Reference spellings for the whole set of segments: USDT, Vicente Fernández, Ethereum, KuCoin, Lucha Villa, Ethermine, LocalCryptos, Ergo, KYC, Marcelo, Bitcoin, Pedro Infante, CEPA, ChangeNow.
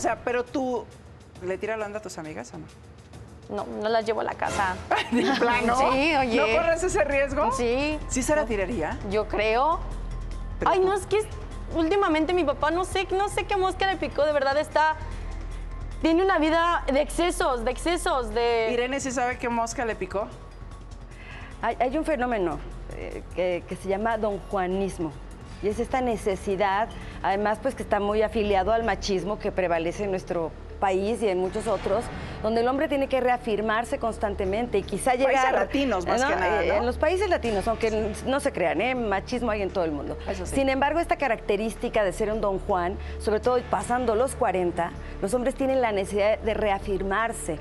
O sea, pero tú, ¿le tiras la onda a tus amigas o no? No, no las llevo a la casa. ¿De plano? Sí, oye. ¿No corres ese riesgo? Sí. ¿Sí se la tiraría? Yo creo. Pero... Ay, no, es que últimamente mi papá, no sé qué mosca le picó, de verdad está... Tiene una vida de excesos, de... Irene, ¿sí sabe qué mosca le picó? Hay un fenómeno que se llama donjuanismo. Y es esta necesidad, además pues que está muy afiliado al machismo que prevalece en nuestro país y en muchos otros, donde el hombre tiene que reafirmarse constantemente y quizá llegar... Países latinos más que nada, ¿no? En los países latinos, aunque no se crean, machismo hay en todo el mundo. Eso sí. Sin embargo, esta característica de ser un don Juan, sobre todo pasando los 40, los hombres tienen la necesidad de reafirmarse,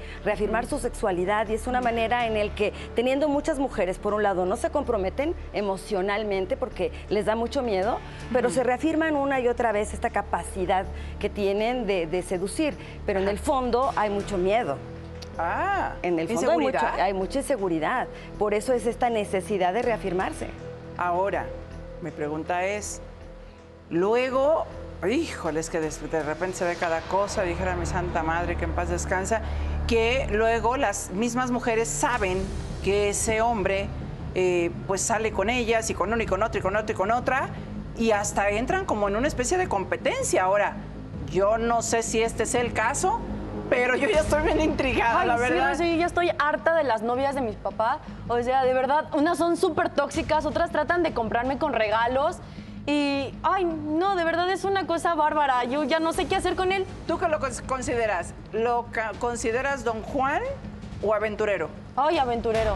su sexualidad, y es una manera en el que, teniendo muchas mujeres, por un lado, no se comprometen emocionalmente porque les da mucho miedo, pero se reafirman una y otra vez esta capacidad que tienen de seducir. Pero en el fondo hay mucho miedo. Ah, en el fondo hay mucha inseguridad. Por eso es esta necesidad de reafirmarse. Ahora, mi pregunta es, luego, híjoles, que de repente se ve cada cosa, dijera mi santa madre que en paz descansa, que luego las mismas mujeres saben que ese hombre pues sale con ellas y con uno y con otro y con otro y con otra, y hasta entran como en una especie de competencia ahora. Yo no sé si este es el caso, pero yo ya estoy bien intrigada, la verdad. Sí, yo estoy harta de las novias de mis papás. O sea, de verdad, unas son súper tóxicas, otras tratan de comprarme con regalos. Y, ay, no, de verdad es una cosa bárbara. Yo ya no sé qué hacer con él. ¿Tú qué lo consideras? ¿Lo consideras don Juan o aventurero? Ay, aventurero.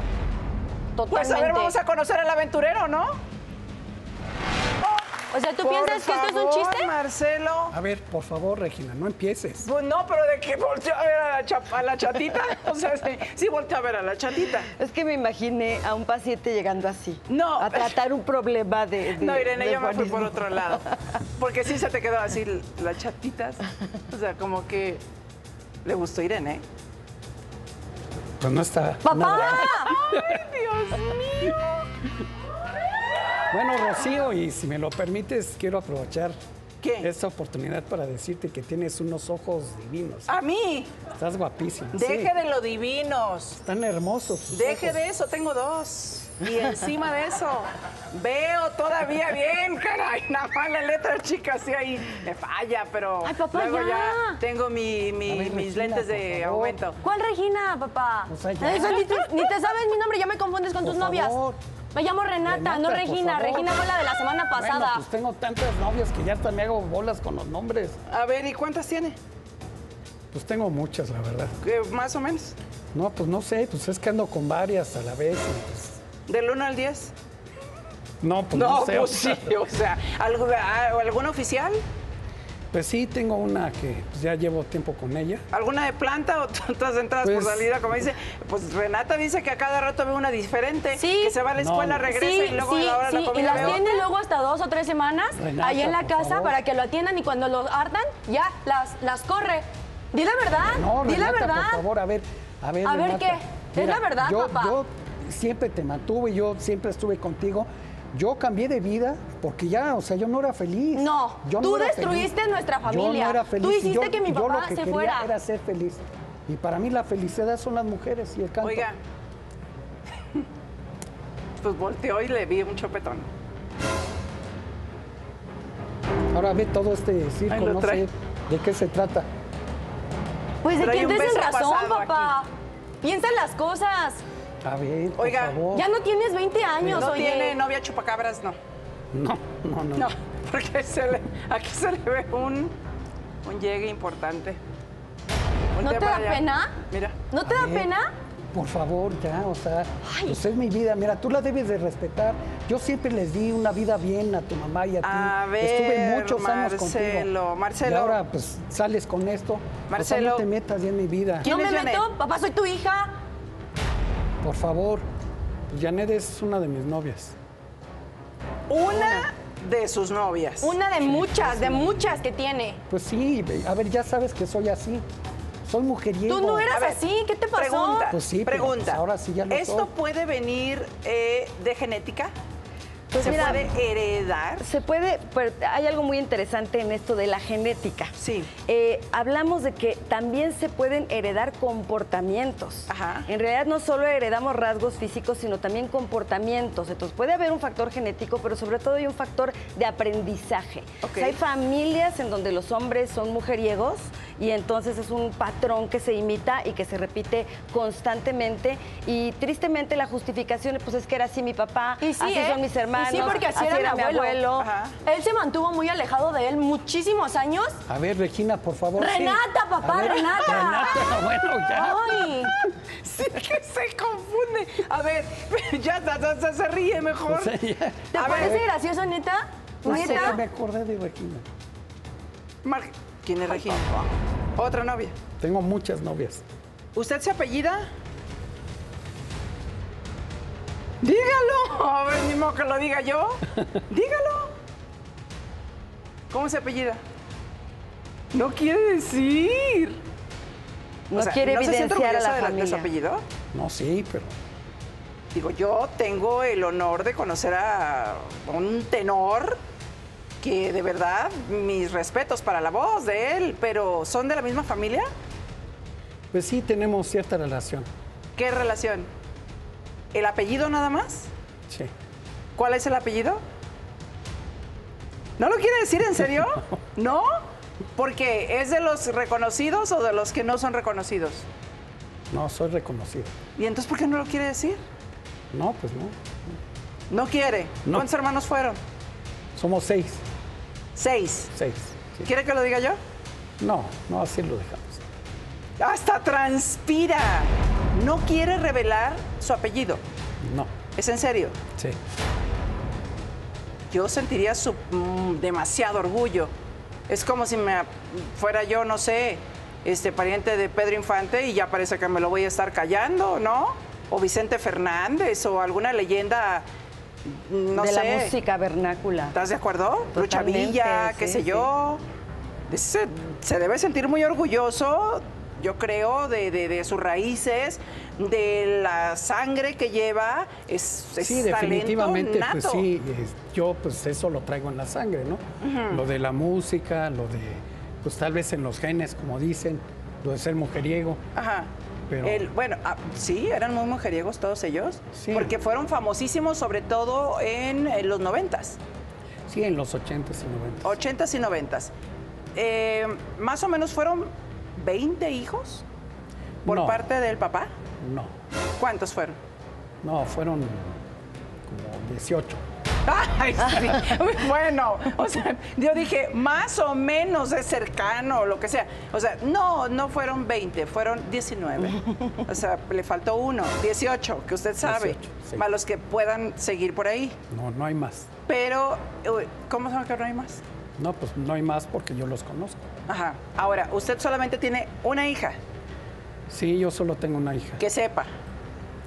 Totalmente. Pues a ver, vamos a conocer al aventurero, ¿no? O sea, ¿tú piensas que esto es un chiste? Marcelo. A ver, por favor, Regina, no empieces. Pues no, pero de que voltea a ver a la chatita. O sea, sí voltea a ver a la chatita. Es que me imaginé a un paciente llegando así. No. A tratar un problema de... No, Irene, yo me fui por otro lado. Porque sí se te quedó así las chatitas. O sea, como que le gustó Irene, ¿eh? Pues no está. ¡Papá! ¡Ay, Dios mío! Bueno, Rocío, y si me lo permites, quiero aprovechar esta oportunidad para decirte que tienes unos ojos divinos. ¿A mí? Estás guapísima. Deje de lo divinos. Están hermosos. Deje ojos de eso, tengo dos. Y encima de eso, veo todavía bien, caray. Nada más la letra chica, sí, ahí me falla, pero... Ay, papá, luego ya tengo mis Regina, lentes de aumento. ¿Cuál Regina, papá? Pues allá. Eso, ni te sabes mi nombre, ya me confundes con tus novias. Favor. Me llamo Renata, no Regina. Regina fue la de la semana pasada. Bueno, pues tengo tantas novias que ya hasta me hago bolas con los nombres. A ver, ¿y cuántas tiene? Pues tengo muchas, la verdad. ¿Más o menos? No, pues no sé, pues es que ando con varias a la vez. Pues... ¿Del 1 al 10? No, pues no sé. No, pues sí, o sea, ¿alguna oficial? Pues sí, tengo una que pues, ya llevo tiempo con ella. ¿Alguna de planta o tantas entradas pues, por salida? Como dice, pues Renata dice que a cada rato ve una diferente, que se va a la escuela, regresa y luego a la hora de la comida. Y las tiene luego hasta 2 o 3 semanas ahí en la casa para que lo atiendan, y cuando lo hartan ya las corre. Di la verdad, no, di la verdad. Por favor, a ver, a ver qué. Mira, es la verdad, papá. Yo siempre te mantuve, yo siempre estuve contigo. Yo cambié de vida porque ya, o sea, yo no era feliz. No, tú destruiste nuestra familia. Yo no era feliz. Tú hiciste que mi papá se fuera. Yo lo que quería era ser feliz. Y para mí la felicidad son las mujeres y el canto. Oiga, pues volteó y le vi un chopetón. Ahora ve todo este circo, no sé de qué se trata. Pues de que entres en razón, papá. Piensa en las cosas. A ver, oiga, por favor. Ya no tienes 20 años, no oye. No tiene novia chupacabras, no. No. No, porque aquí se le ve un llegue importante. ¿No te da pena? Mira. ¿No te da pena? Por favor, ya, o sea, pues es mi vida. Mira, tú la debes de respetar. Yo siempre les di una vida bien a tu mamá y a ti. A ver, estuve muchos años contigo. Marcelo. Y ahora, pues, sales con esto. Marcelo. O sea, no te metas ya en mi vida. ¿Quién no me meto? Papá, soy tu hija. Por favor, Janet es una de mis novias. Una de sus novias. Una de muchas, de muchas que tiene. Pues sí, a ver, ya sabes que soy así. Soy mujeriego. Tú no eras así, ¿qué te pasó? Pregunta, pues sí, pregunta. Pues ahora sí ya lo soy. ¿Puede venir de genética? Pues mira, ¿se puede heredar? Se puede, pero hay algo muy interesante en esto de la genética. Sí. Hablamos de que también se pueden heredar comportamientos. Ajá. En realidad no solo heredamos rasgos físicos, sino también comportamientos. Entonces puede haber un factor genético, pero sobre todo hay un factor de aprendizaje. Okay. O sea, hay familias en donde los hombres son mujeriegos y entonces es un patrón que se imita y que se repite constantemente. Y tristemente la justificación, pues es que era así mi papá, sí, así son mis hermanos. Sí, porque así era mi abuelo. Ajá. Él se mantuvo muy alejado de él muchísimos años. A ver, Regina, por favor. Renata, sí. Papá, ver, Renata. Renata, bueno, ya. Ay. Sí que se confunde. A ver, ya se ríe mejor. O sea, ya. ¿Te parece gracioso, neta? No sé, me acordé de Regina. ¿Quién es Regina? ¿Otra novia? Tengo muchas novias. ¿Usted se apellida? ¡Dígalo! A ver, ni modo que lo diga yo. ¡Dígalo! ¿Cómo se apellida? No quiere decir. No, o sea, quiere, ¿no evidenciar a la familia de su apellido? No, sí, pero... Digo, yo tengo el honor de conocer a un tenor que, de verdad, mis respetos para la voz de él, pero ¿son de la misma familia? Pues sí, tenemos cierta relación. ¿Qué relación? ¿El apellido nada más? Sí. ¿Cuál es el apellido? ¿No lo quiere decir en serio? ¿No? Porque ¿es de los reconocidos o de los que no son reconocidos? No, soy reconocido. ¿Y entonces por qué no lo quiere decir? No, pues no. ¿No quiere? No. ¿Cuántos hermanos fueron? Somos 6. ¿6? 6. Sí. ¿Quiere que lo diga yo? No, no, así lo dejamos. ¡Hasta transpira! ¿No quiere revelar su apellido? No. ¿Es en serio? Sí. Yo sentiría demasiado orgullo. Es como si me fuera yo, no sé, pariente de Pedro Infante y ya parece que me lo voy a estar callando, ¿no? O Vicente Fernández o alguna leyenda, no sé. De la música vernácula. ¿Estás de acuerdo? Lucha Villa, qué sé yo. Se debe sentir muy orgulloso. Yo creo, de sus raíces, de la sangre que lleva, es sí, definitivamente, nato. Pues sí, yo pues eso lo traigo en la sangre, ¿no? Uh-huh. Lo de la música, lo de, pues tal vez en los genes, como dicen, lo de ser mujeriego. Ajá. Pero... bueno, sí, eran muy mujeriegos todos ellos, sí. Porque fueron famosísimos sobre todo en los 90s. Sí, en los 80s y 90s. 80s y 90s. Más o menos fueron... ¿20 hijos por parte del papá? No. ¿Cuántos fueron? No, fueron como 18. Ay, sí. Bueno, o sea, yo dije, más o menos es cercano, lo que sea. O sea, no fueron 20, fueron 19. O sea, le faltó uno, 18, que usted sabe. 18, sí. Para los que puedan seguir por ahí. No, no hay más. Pero, ¿cómo saben que no hay más? No, pues no hay más porque yo los conozco. Ajá. Ahora, ¿usted solamente tiene una hija? Sí, yo solo tengo una hija. Que sepa.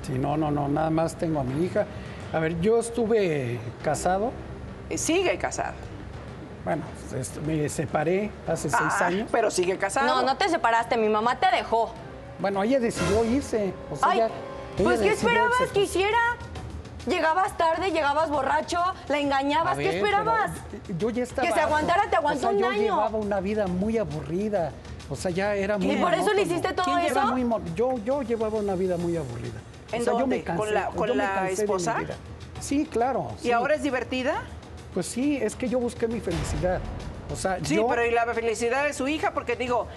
Sí, no, nada más tengo a mi hija. A ver, yo estuve casado. ¿Sigue casado? Bueno, me separé hace 6 años. Pero sigue casado. No te separaste, mi mamá te dejó. Bueno, ella decidió irse. O sea, ay, ella pues ¿qué esperabas que hiciera? Llegabas tarde, llegabas borracho, la engañabas. Ver, ¿qué esperabas? Yo ya estaba... Que se aguantara, te aguantó, o sea, un año. Yo llevaba una vida muy aburrida. O sea, ya era muy... ¿Y por eso le hiciste todo eso? Yo llevaba una vida muy aburrida. ¿En dónde? Yo me cansé, ¿Con la esposa? Sí, claro. Sí. ¿Y ahora es divertida? Pues sí, es que yo busqué mi felicidad. O sea, sí, pero y la felicidad de su hija, porque digo,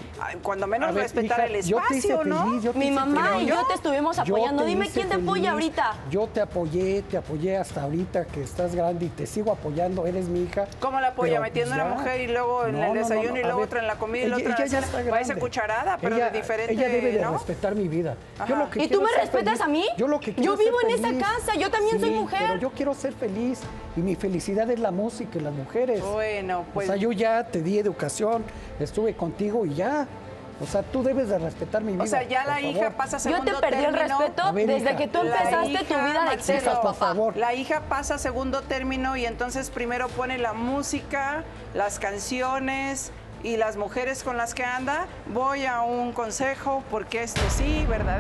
cuando menos ver, respetar hija, el espacio, ¿no? Feliz, mi mamá feliz, y yo te estuvimos apoyando. Dime quién te apoya ahorita. Yo te apoyé hasta ahorita que estás grande y te sigo apoyando, eres mi hija. ¿Cómo la apoya? Pero, metiendo a la mujer y luego en el desayuno y luego otra en la comida y otra en la... Parece cucharada, pero de diferente, ella debe de respetar mi vida. Yo lo que... ¿Y tú me respetas a mí? Yo lo que quiero... Yo vivo en esta casa, yo también soy mujer. Pero yo quiero ser feliz y mi felicidad es la música y las mujeres. Bueno, pues... Ya te di educación, estuve contigo y ya. O sea, tú debes de respetar mi vida. O sea, ya la hija pasa a segundo término. Yo te perdí el respeto desde que tú empezaste tu vida de exceso, por favor. La hija pasa a segundo término y entonces primero pone la música, las canciones y las mujeres con las que anda. Voy a un consejo porque esto sí, verdadero.